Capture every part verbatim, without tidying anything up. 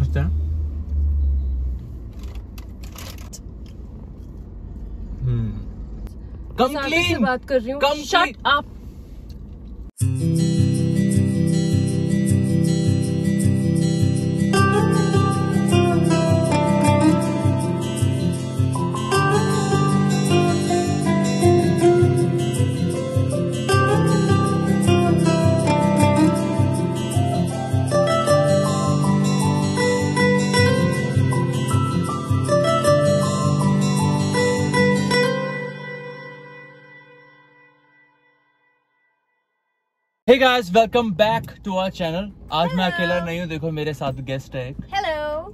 What's that? Hmm. Come clean. से बात कर रही हूँ. Come shut up. Hey guys, welcome back to our channel. आज मैं अकेला नहीं हूँ, देखो मेरे साथ गेस्ट है एक. Hello,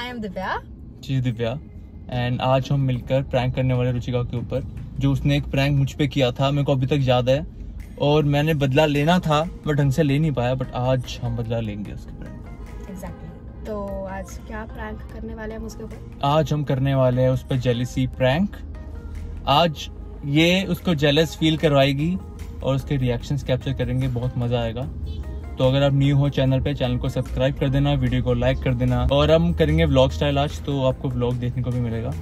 I am Divya. Ji Divya. And आज हम मिलकर प्रैंक करने वाले रुचिका के ऊपर, जो उसने एक प्रैंक मुझ पे किया था, मेरे को अभी तक याद है. और मैंने बदला लेना था बट ढंग से ले नहीं पाया, बट आज हम बदला लेंगे उसके प्रैंक. एग्जैक्टली. तो आज क्या प्रैंक करने वाले हैं उसके ऊपर? आज हम करने वाले हैं उस पर जेलसी प्रैंक. आज ये उसको जेलस फील करवाएगी और उसके रिएक्शंस कैप्चर करेंगे. बहुत मजा आएगा. तो अगर आप न्यू हो चैनल पे, चैनल को सब्सक्राइब कर देना, वीडियो को लाइक कर देना. और हम करेंगे व्लॉग स्टाइल आज, तो आपको व्लॉग देखने को भी मिलेगा.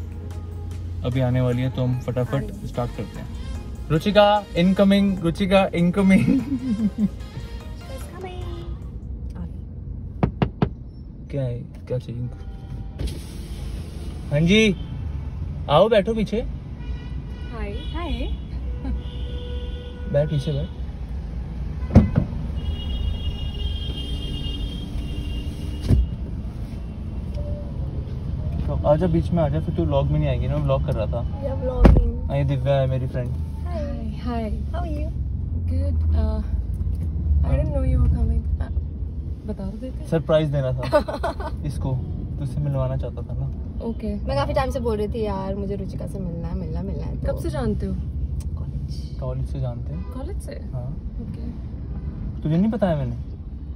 अभी आने वाली है तो हम फटाफट स्टार्ट करते हैं. Ruchika incoming, Ruchika incoming. क्या है, क्या चाहिए? हाँ जी आओ, बैठो पीछे. हाय हाय, बैठ पीछे बैठ. तो आजा बीच में आजा, फिर तू व्लॉग में नहीं आएगी ना. व्लॉग कर रहा था. या व्लॉगिंग. आई दिव्या है मेरी friend. Hi hi, how are you? Good. I didn't know you were coming. बता तो देते. सरप्राइज देना था इसको, तुझसे मिलवाना चाहता था ना. Okay okay. मैं काफी टाइम से बोल रही थी यार मुझे रुचिका से मिलना है मिलना मिलना है. तो कब से जानते हो? कॉलेज से जानते हैं. कॉलेज से? हाँ. okay. तुझे नहीं बताया मैंने?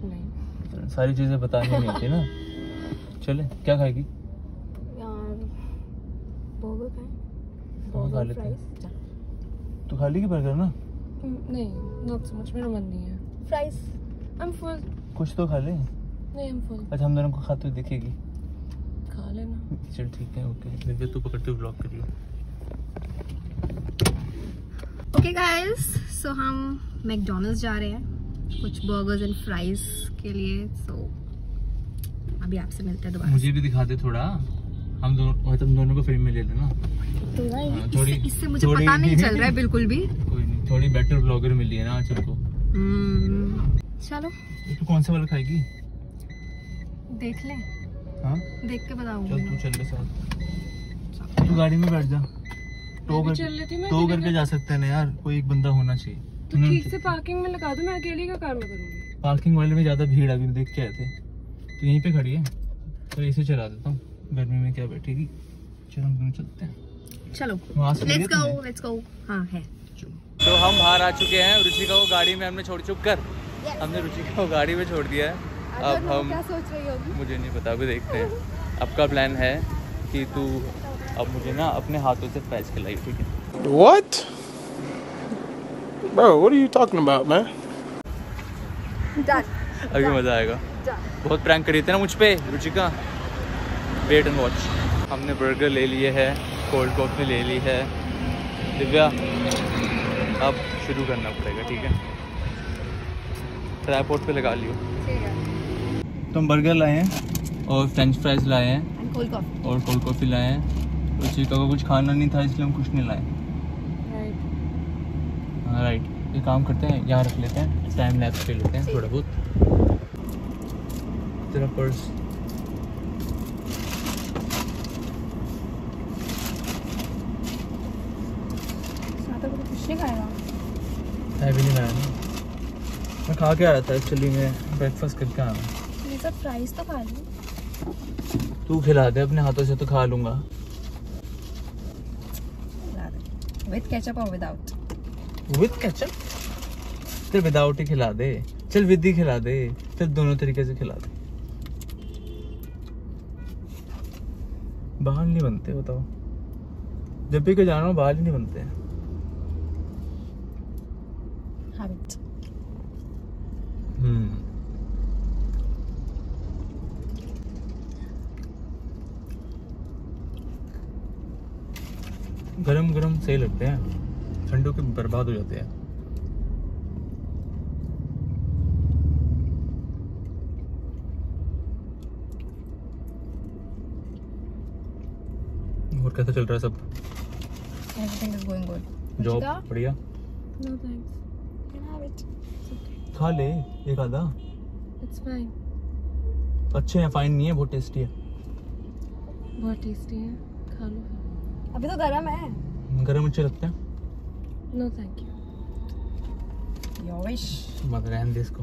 नहीं. सारी चीजें बतानी नहीं थी ना. चले क्या खाएगी? यार बर्गर खाएं. बर्गर खा लेते हैं. तू खा लेगी बर्गर ना? नहीं, नॉट सो मच. मेरा मन नहीं है. फ्राइज. I am full. कुछ तो खा ले. नहीं आई एम फुल. अच्छा हम दोनों को खाते हुए दिखेगी. खा लेना. चल ठीक है. ओके दिव्या तू पकड़ते हुए व्लॉग करियो. ओके गाइस, सो हम मैकडोनल्ड्स जा रहे हैं कुछ बर्गर्स एंड फ्राइज के लिए. सो so, अभी आपसे मिलते हैं दोबारा. मुझे भी दिखा दे थोड़ा. हम दोनों तुम दोनों को फ्रेम में ले लेना. तो इससे, इससे मुझे थोड़ी, पता नहीं चल रहा है बिल्कुल भी. कोई नहीं, थोड़ी बेटर ब्लॉगर मिली है ना आज को. चलो तू कौन सा वाला खाएगी? देख ले. हां देख के बताऊंगी. चल तू चल के साथ. तू गाड़ी में बैठ जा. तो करके कर जा सकते हैं ना यार. कोई एक बंदा होना चाहिए. तो ठीक से पार्किंग में लगा दो. मैं अकेली का काम करूंगी. पार्किंग वाले में ज्यादा भीड़ अभी देख के आए थे, तो यहीं पे खड़ी है. तो इसे चला देता हूँ. गर्मी में क्या बैठेगी. चलो हम दोनों चलते हैं. चलो लेट्स गो लेट्स गो. हां है. तो हम बाहर आ चुके हैं. रुचिका को गाड़ी में हमने छोड़ चुक कर हमने रुचिका को गाड़ी में छोड़ दिया है. अब हम क्या सोच रही होगी मुझे नहीं पता. अभी देखते हैं. आपका प्लान है कि तू अब मुझे ना अपने हाथों से पैच खिलाई. ठीक है. What? Bro, what are you talking about, man? अभी मजा आएगा. बहुत प्रैंक करी थी ना मुझ पे रुचिका. Wait and watch. हमने बर्गर ले लिए है, कोल्ड कॉफी ले ली है. दिव्या अब शुरू करना पड़ेगा. ठीक है. ट्राइपॉड पे लगा लियो. तो हम बर्गर लाए हैं और फ्रेंच फ्राइज लाए हैं और कोल्ड कॉफी लाए हैं. रुचिका को कुछ खाना नहीं था इसलिए हम कुछ नहीं लाए. Right right. ये काम करते हैं यहाँ रख लेते हैं. टाइम लैप्स कर लेते हैं थोड़ा बहुत. तेरा पर्स. कुछ नहीं खाया मैं भी नहीं खाया ना. मैं खा के आया था एक्चुअली. मैं ब्रेकफास्ट करके आया हूँ. ये सब फ्राइज तो खा लूँ. तू खिला दे अपने हाथों से तो खा लूँगा. With ketchup or without? With ketchup? तो without ही खिला दे. चल with ही खिला दे. तो दोनों तरीके से खिला दे. बाहर नहीं बनते बताओ. जब भी कोई जाना हो बाहर ही नहीं बनते हैं. Habit. हम्म. गरम गरम सही लगते हैं, ठंडों के बर्बाद हो जाते हैं। और कैसा चल रहा है सब? Everything is going good. Job बढ़िया? No thanks. Can I have it? Okay. खा ले एक आधा। It's fine. अच्छे हैं, फाइन नहीं है, बहुत टेस्टी है। बहुत टेस्टी है, खा लो। अभी तो गरम है। गरम अच्छे लगते हैं? No thank you. Your wish. मत रहने दे इसको।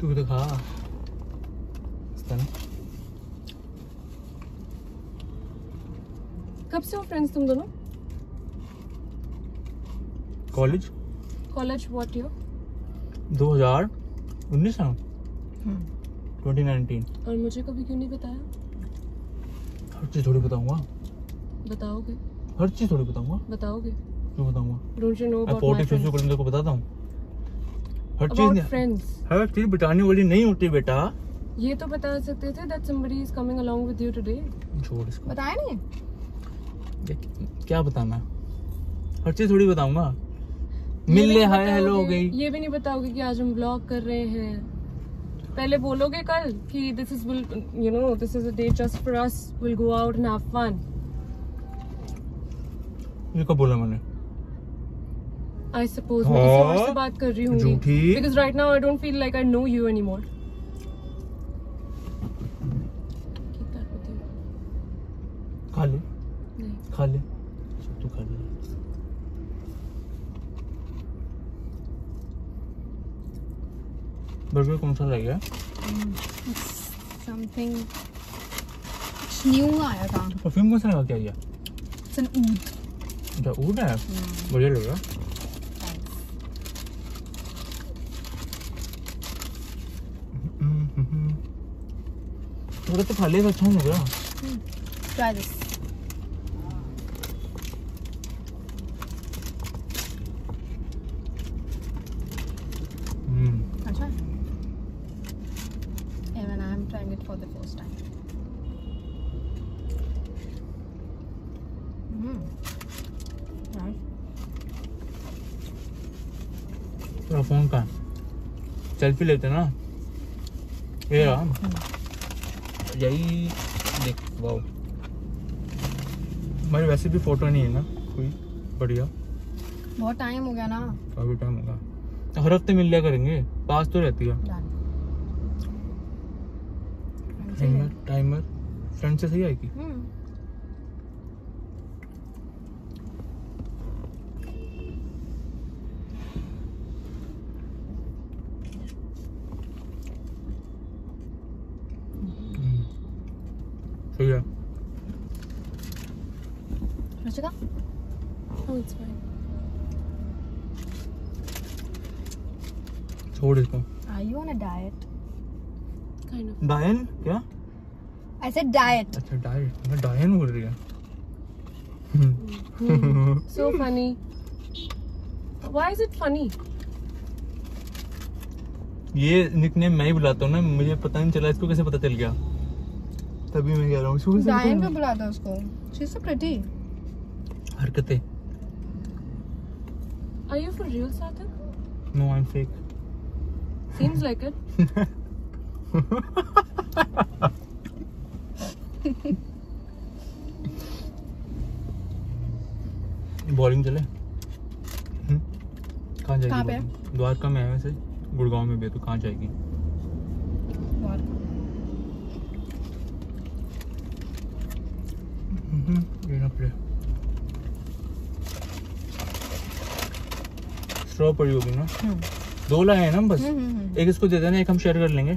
तू भी तो खा। इसका कब से हो फ्रेंड्स तुम दोनों? College college what year? दो हज़ार उन्नीस है। hmm. Twenty nineteen. और मुझे कभी क्यों नहीं बताया? हर चीज़ थोड़ी बताऊंगा। बताओगे? हर चीज़ थोड़ी बताऊंगा। बताओगे? क्यों बताऊंगा? Don't you know about my friends? मैं तेरे को बताता हूँ हर चीज़। फ्रेंड्स हर चीज़ बताने वाली नहीं होती बेटा। ये तो बता सकते थे that somebody is coming along with you today. छोड़ इसको, बताया नहीं। क्या बताना? हर चीज थोड़ी बताऊंगा। मिल ले, हाय हेलो हो गई। ये भी नहीं बताओगे कि आज हम ब्लॉग कर रहे हैं। पहले बोलोगे कल कि this is will you know this is a day just for us, will go out and have fun. ये कब बोला मैंने? आई सपोज मैं किसी और से बात कर रही हूँ because right now I don't feel like I know you any more. खा ले खा ले तू, खा ले। बर्गर कौन सा लगेगा? समथिंग न्यू आया था। परफ्यूम कौन सा लगा? क्या ये ऊद? ऊद है, बढ़िया लग रहा। थोड़ा तो खा ले, अच्छा नहीं लग रहा। Try this. फोन का सेल्फी लेते ना ये राम, यही देख। वाओ, मेरी वैसे भी फोटो नहीं है ना कोई बढ़िया। बहुत टाइम हो गया ना। काफी टाइम होगा। हर हफ्ते मिल लिया करेंगे, पास तो रहती है। टाइमर टाइमर फ्रेंड से सही आएगी। Ruchika? Oh, it's fine. छोड़ इसको। Are you on a diet? Kind of. Diet? क्या? I said diet. अच्छा diet। मैं diet बोल रही हूँ। So funny. Why is it funny? ये nickname मैं ही बुलाता हूँ ना, मुझे पता नहीं चला इसको कैसे पता चल गया। तभी मैं कह रहा हूँ डायन पे बुलाता उसको। She's so pretty. हरकतें। Are you for real, Sathak? No, I'm fake. Seems like it. Bowling चले? कहाँ जाएगी? कहाँ पे? द्वारका में है वैसे, गुड़गांव में भी है, तो कहाँ जाएगी? स्ट्रॉ पड़ी होगी ना। दो लाए हैं ना बस। हुँ, हुँ. एक इसको दे देना, एक हम शेयर कर लेंगे।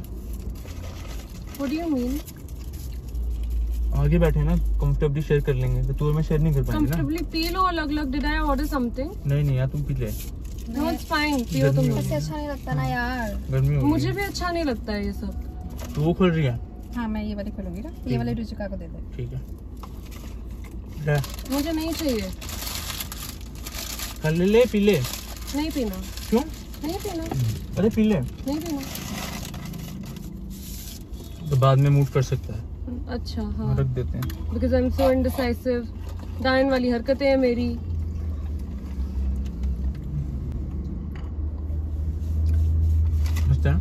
What do you mean? आगे बैठे ना, कंफर्टेबली शेयर कर लेंगे। तो तू और मैं शेयर नहीं कर पाएंगे ना। कंफर्टेबली पी लो अलग अलग। Did I order something? नहीं नहीं यार, तुम पी ले। No, it's fine. पियो तुम। मुझे अच्छा नहीं लगता ना यार। गर्मी होगी। मुझे भी अच्छा नहीं लगता है ये सब। तो वो खोल रही है? हाँ, मैं ये वाली खोलूंगी ना। ये वाली रुचिका को दे दे। ठीक है, मुझे नहीं चाहिए। कल ले पी ले। नहीं पीना। क्यों? नहीं पीना। अरे पी ले। नहीं पीना। तो बाद में मूव कर सकता है। अच्छा हाँ रख देते हैं because I am so indecisive. डायन वाली हरकतें हैं मेरी। अच्छा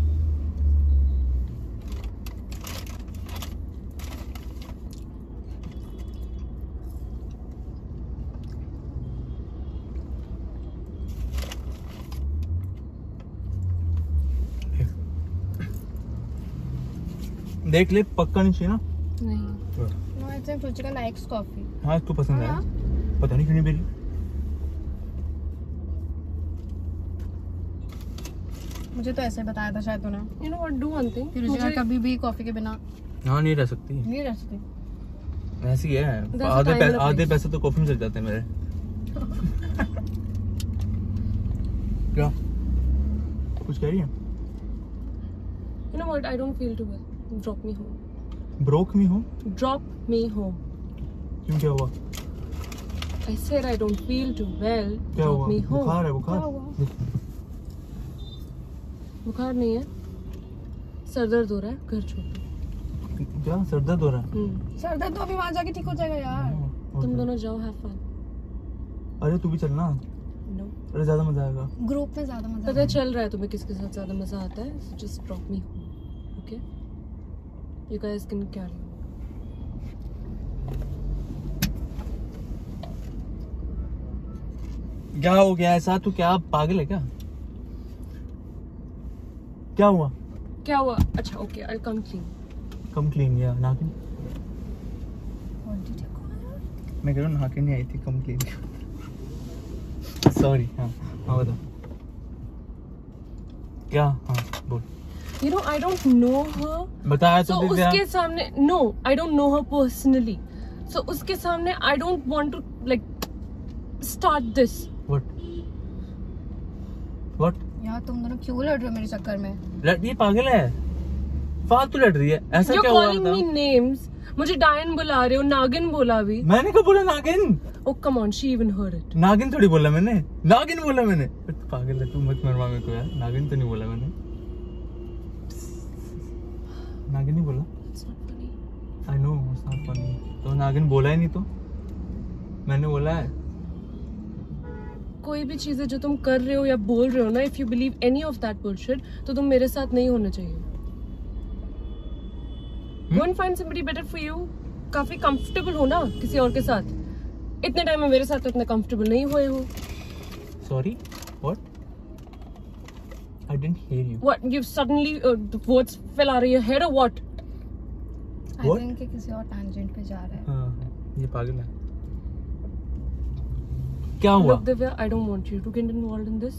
देख ले, पक्का नहीं चाहिए ना? नहीं। Ruchika likes coffee. हाँ तू पसंद आया? पता नहीं क्यों नहीं बेली। मुझे तो ऐसे बताया था शायद तूने। You know what do one thing? Ruchika कभी भी कॉफी के बिना हाँ नहीं रह सकती। नहीं रह सकती। ऐसी है। आधे आधे पैसे तो कॉफी में चले जाते हैं मेरे। क्या? कुछ कह रही है? You know what? I don't feel too well. Drop me home. Broke me home? Drop me home. क्यों क्या हुआ? I said I don't feel too well. क्या Drop हुआ? me home. बुखार है बुखार? बुखार नहीं है, सर दर्द हो रहा है, घर छोड़ो। क्या सर दर्द हो रहा है? सर दर्द तो अभी वहाँ जाके ठीक हो जाएगा यार। तुम दोनों जाओ have fun. अरे तू भी चलना। No. अरे ज़्यादा मज़ा आएगा। Group में ज़्यादा मज़ा। पता चल रहा है तुम्हें किसके साथ ज़्यादा मज़ा आता है? So just drop me home. Okay? You guys can carry. क्या हो गया ऐसा? तू क्या पागल है क्या? क्या हुआ? क्या हुआ? अच्छा okay I'll come clean. Come clean या ना क्यों? मैं कह रहा हूँ ना क्यों नहीं आई थी come clean. Sorry हाँ हाँ बता क्या हाँ बोल। You know I don't know her. बताया तो so उसके सामने no I don't know her personally. So उसके सामने I don't want to like start this. What? What? यार तुम दोनों क्यों लड़ रहे हो मेरे चक्कर में? लड़नी पागल है, फालतू लड़ रही है। ऐसा क्या हुआ था? You're calling me names. मुझे डायन बुला रहे हो, नागिन बोला भी। मैंने कब बोला नागिन? Oh come on, she even heard it. नागिन थोड़ी बोला मैंने, नागिन बोला मैंने। पागल है तू, मत मरवा मेरे को यार। नागिन तो नहीं बोला मैंने, नागिन नहीं बोला। I know it's not funny. तो नागिन बोला ही नहीं तो मैंने बोला है। कोई भी चीजें जो तुम कर रहे हो या बोल रहे हो ना, if you believe any of that bullshit, तो तुम मेरे साथ नहीं होना चाहिए। Go and find somebody better for you. काफी comfortable हो ना किसी और के साथ। इतने टाइम में मेरे साथ तो इतने comfortable नहीं हुए हो। Sorry, what? I didn't hear you. What? You've suddenly uh, the words fell out of your head or what? What? I think कि किसी और tangent पे जा रहा है। हाँ, ये पागल है। क्या हुआ? Look, Divya, I don't want you to get involved in this.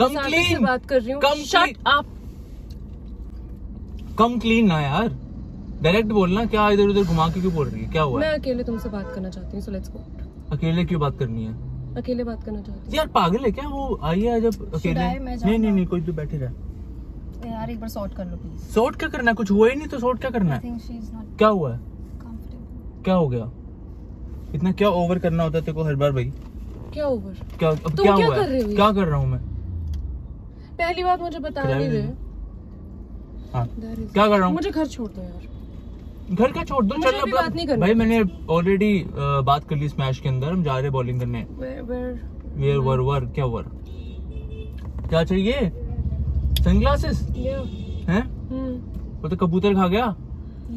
Come clean. सामने से बात कर रही हूँ। Come clean. Shut up. Come clean ना यार। Direct बोलना, क्या इधर उधर घुमा के क्यों बोल रही है? क्या हुआ? मैं अकेले तुमसे बात करना चाहती हूँ, so let's go. अकेले क्यों बात करनी है? अकेले बात करना चाहती यार। पागल है क्या वो? आई है जब अकेले। नहीं नहीं नहीं, कोई तो बैठे रहा यार। एक बार सॉर्ट कर लो प्लीज। सॉर्ट क्या करना है? कुछ हुआ ही नहीं तो सॉर्ट क्या करना है? क्या हुआ है? क्या हो गया? इतना क्या ओवर करना होता है तेरे को हर बार भाई? क्या ओवर? क्या अब क्या हुआ? क्या कर रहा हूँ मैं? पहली बात मुझे बता नहीं रहे। क्या कर रहा हूँ? मुझे घर छोड़ दो यार। घर का छोड़ दो, चलो बात नहीं करनी भाई। मैंने ऑलरेडी बात कर ली स्मैश के अंदर। हम जा रहे हैं बॉलिंग करने। वेर वेर वर वर क्या वर क्या चाहिए? सनग्लासेस हैं? वो तो कबूतर खा गया। ये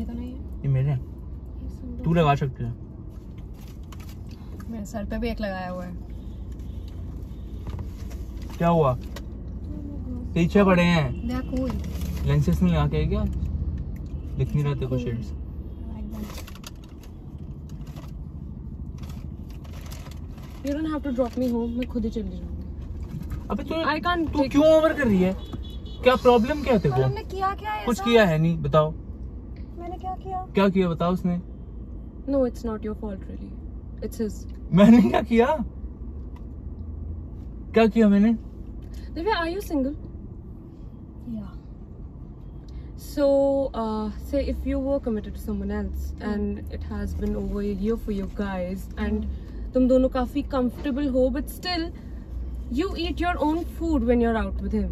तो नहीं है, ये मेरे हैं। तू लगा सकती है। मेरे सर पे भी एक लगाया हुआ है। क्या हुआ? पीछे पड़े हैं। लेंसेस नहीं लगा के क्या दिख नहीं रहते कुछ shades? You don't have to drop me home. मैं खुद ही चली जाऊंगी। अबे तू तू क्यों ओवर कर रही है? क्या प्रॉब्लम क्या है तेरे को? मैंने किया क्या है? कुछ किया है नहीं, बताओ। मैंने क्या किया? क्या किया बताओ उसने? No, it's not your fault really. It's his. मैंने क्या किया? क्या किया मैंने? Divya, are you single? Yeah. So uh, say if you were committed to someone else mm. and it has been over a year for you guys and तुम दोनों काफी comfortable हो, but still you eat your own food when you're out with him,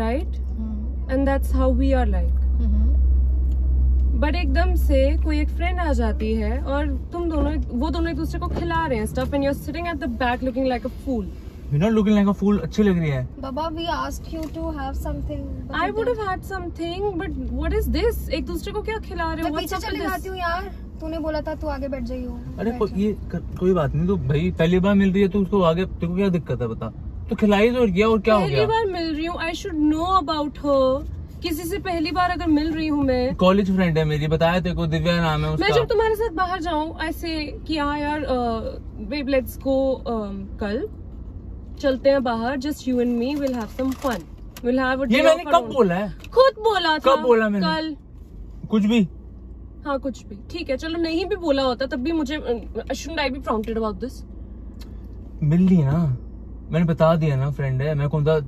right? Mm. And that's how we are like. Mm-hmm. But एकदम से कोई एक friend आ जाती है और तुम दोनों वो दोनों एक दूसरे को खिला रहे हैं stuff and you are sitting at the back looking like a fool. You're not looking like a fool. अच्छी लग रही है. Baba, we asked you to have something. I would have had something, but what is this? एक दूसरे को क्या खिला रहे हो? मैं पीछे चली जाती हूँ यार. तूने बोला था तू आगे बैठ जाइयो. अरे को, ये को, कोई बात नहीं. तो भाई पहली बार मिल रही है तू उसको आगे, तेरे को क्या दिक्कत है बता? तो खिलाई तो गया और क्या हो गया? पहली बार मिल रही हूँ. I should know about her. किसी से पहली बार अगर मिल रही हूँ मैं. कॉलेज फ्रेंड है मेरी, बताया तेरे को, दिव्या नाम है उसका. मैं जब तुम्हारे साथ बाहर जाऊँ ऐसे कि हाँ यार babe let's go कल चलते हैं बाहर, just you and me, we'll have some fun, we'll have a day. ये मैंने कब बोला है? खुद बोला था. कब बोला मैंने? कल. कुछ भी? हाँ कुछ भी. ठीक है चलो, नहीं भी बोला होता तब भी मुझे shouldn't I be prompted about this? मिल ली ना, मैंने बता दिया ना, फ्रेंड है. मैं कौन था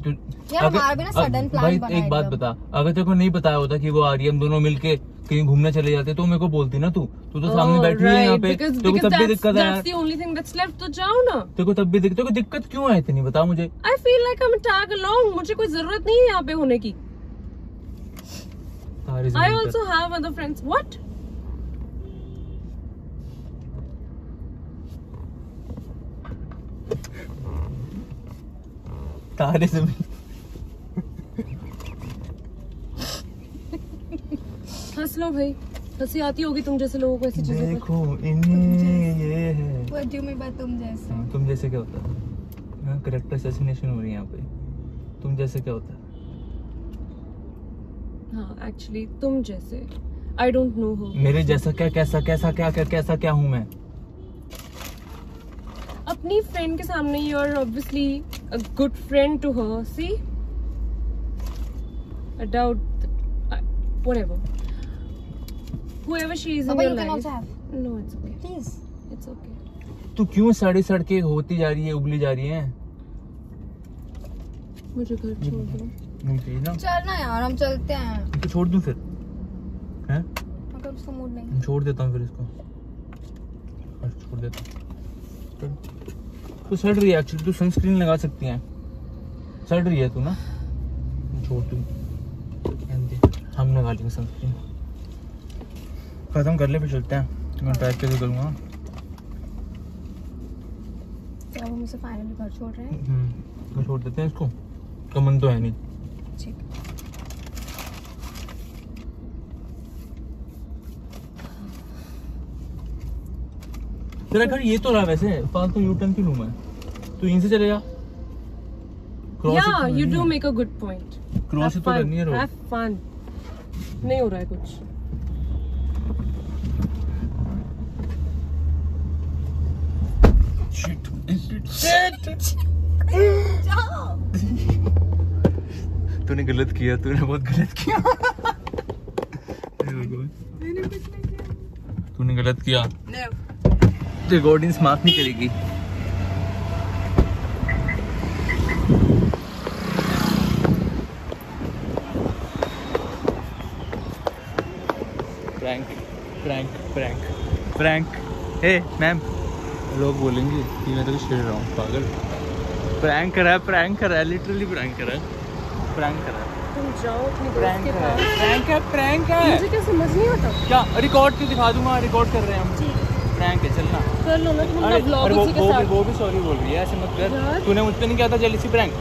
भाई? एक बात बता, अगर तेरे को नहीं बताया होता कि वो आ रही है, हम दोनों मिलके कहीं घूमने चले जाते तो मेरे को बोलती ना. तू तू तो सामने बैठी है यहाँ पे, तेरे को तब भी दिक्कत है. तेरे को तब भी दिक्कत, तेरे को दिक्कत क्यों है इतनी, बता मुझे. I feel like I am tag along. मुझे कोई जरूरत नहीं है यहाँ पे होने की. I also have other friends. What? Taare Zameen. हंस लो भाई, हंसी आती होगी तुम जैसे लोगों को ऐसी चीज़ों पर. देखो इन्हें ये है. वर्डियो में बात तुम जैसे. तुम जैसे क्या होता है? हाँ, कैरेक्टर असैसिनेशन हो रही है यहाँ पे. तुम जैसे क्या होता है? हाँ एक्चुअली तुम जैसे. I don't know who. मेरे जैसा क्या, कैसा कैसा क्या क्या कैसा क्या हूँ मैं अपनी फ्रेंड के सामने. You are obviously a good friend to her. See I doubt whatever whoever she is in your life. No, it's okay. Please, it's okay. तू क्यों सड़ी सड़के होती जा रही है, उबली जा रही है? मुझे घर छोड़ दो. नहीं चाहिए ना. चल ना यार, हम चलते हैं. तो छोड़ दूं फिर? हैं? अगर उसका मूड नहीं. छोड़ देता हूँ फिर इसको. और छोड़ देता हूँ. तो सड़ रही है एक्चुअली. तू सनस्क्रीन लगा सकती है. सड़ रही है तू ना. छोड़ तू, हम लगा लेंगे सनस्क्रीन. खत्म कर ले फिर चलते हैं. मैं ट्राई कैसे करूँगा. क्या वो मुझसे फाइनली घर छोड़ रहे हैं? हम्म, घर छोड़ देते हैं इसको. कमन तो है नहीं. ठीक. तेरा घर ये तो रहा वैसे. फालतू यू टर्न क्यों लूँ मैं? तू यहीं से चले जा. Yeah, you do make a good point. Cross तो करनी है. Have fun. नहीं हो रहा है कुछ. Shit. Shit. Shit. तूने गलत किया. तूने बहुत गलत किया. मैंने कुछ नहीं किया. तूने गलत किया. No. रिकॉर्डिंग माफ नहीं करेगी. Prank prank prank prank. Hey ma'am, लोग बोलेंगे कि मैं तो कुछ छेड़ रहा हूँ. पागल, प्रैंक करा है, प्रैंक करा है, लिटरली प्रैंक करा है, प्रैंक करा है. तुम जाओ अपने दोस्त के पास. प्रैंक है, प्रैंक है. मुझे क्या समझ नहीं आता. क्या रिकॉर्ड के दिखा दूंगा. रिकॉर्ड कर रहे हैं हम. प्रैंक है, चलना. कर लो ना तुम व्लॉग उसी के साथ. वो भी सॉरी बोल रही है. ऐसे मत कर. तूने मुझ पे नहीं किया था जेलसी प्रैंक.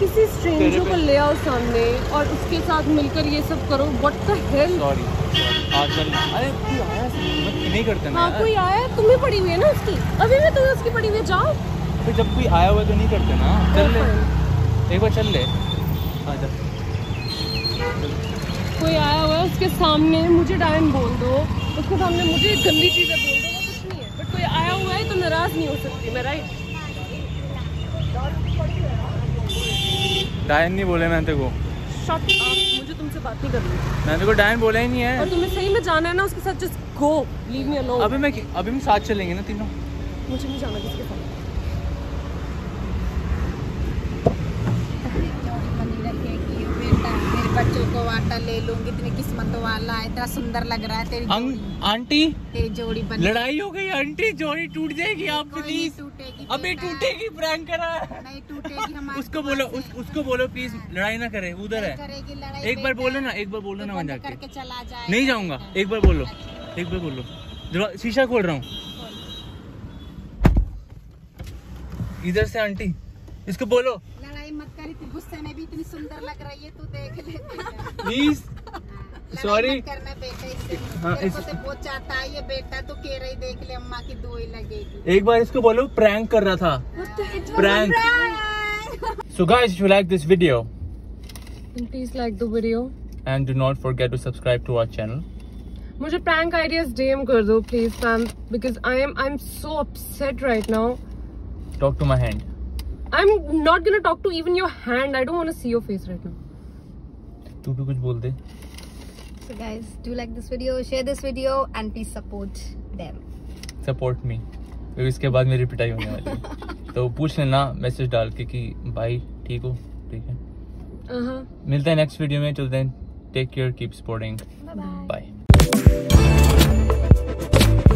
किसी स्ट्रेंजर को ले आओ सामने और उसके साथ मिलकर ये सब करो. What the hell. सॉरी आज चल. अरे कोई आया मत नहीं करते ना. हां कोई आया. तुम्हें पड़ी हुई है ना उसकी. अभी मैं तुम्हें उसकी पड़ी हुई है. जाओ. फिर जब कोई आया हुआ तो नहीं करते ना. चल ले एक बार, चल ले. आजा. कोई आया हुआ है उसके सामने मुझे डायन बोल दो. उसके सामने मुझे गंदी चीजें बोल दो. कोई आया हुआ है तो नाराज नहीं हो सकती मैं. राइट. डायन नहीं बोले मैंने तेरे को. Shut up. मुझे तुमसे बात नहीं करनी. मैंने तेरे को डायन बोला ही नहीं है. और तुम्हें सही में जाना है ना उसके साथ, just go, leave me alone. अभी मैं अभी हम साथ चलेंगे ना तीनों. मुझे नहीं जाना किसी के साथ. बच्चों को आटा ले लूंगी, इतनी किस्मत वाला है, इतना सुंदर लग रहा है। तेरी आंटी तेरी जोड़ी बन लड़ाई हो गई आंटी, जोड़ी टूट जाएगी। आप प्लीज टूटेगी, अभी टूटेगी, प्रैंक करा नहीं टूटेगी हमारे। उसको बोलो उस, उसको बोलो प्लीज लड़ाई ना करे, उधर है करेगी। एक बार बोलो ना, एक बार बोलो ना, वहाँ जाके चला जाए। नहीं जाऊँगा, एक बार बोलो, एक बार बोलो। शीशा खोल रहा हूँ इधर से आंटी, इसको बोलो मत कर, इतनी गुस्से में भी इतनी सुंदर लग रही है, तू देख ले प्लीज। सॉरी करना बेटा, इससे तेरे को तो बहुत चाहता है ये बेटा, तो कह रही देख ले अम्मा की दुआई लगेगी। एक बार इसको बोलो प्रैंक कर रहा था, prank. So guys, if you like this video, then please like the video and do not forget to subscribe to our channel. मुझे प्रैंक आइडियाज डीएम कर दो please ma'am, because I am I'm so upset right now. Talk to my hand. I'm not gonna talk to even your hand. I don't want to see your face right now. तू भी कुछ बोल दे. So guys, do like this video, share this video, and please support them. Support me. क्योंकि इसके बाद मेरी पिटाई होने वाली है. तो पूछ लेना मैसेज डाल के कि भाई ठीक हो, ठीक है. हाँ. मिलते हैं नेक्स्ट वीडियो में. Till then, take care, keep sporting. Bye bye. Bye.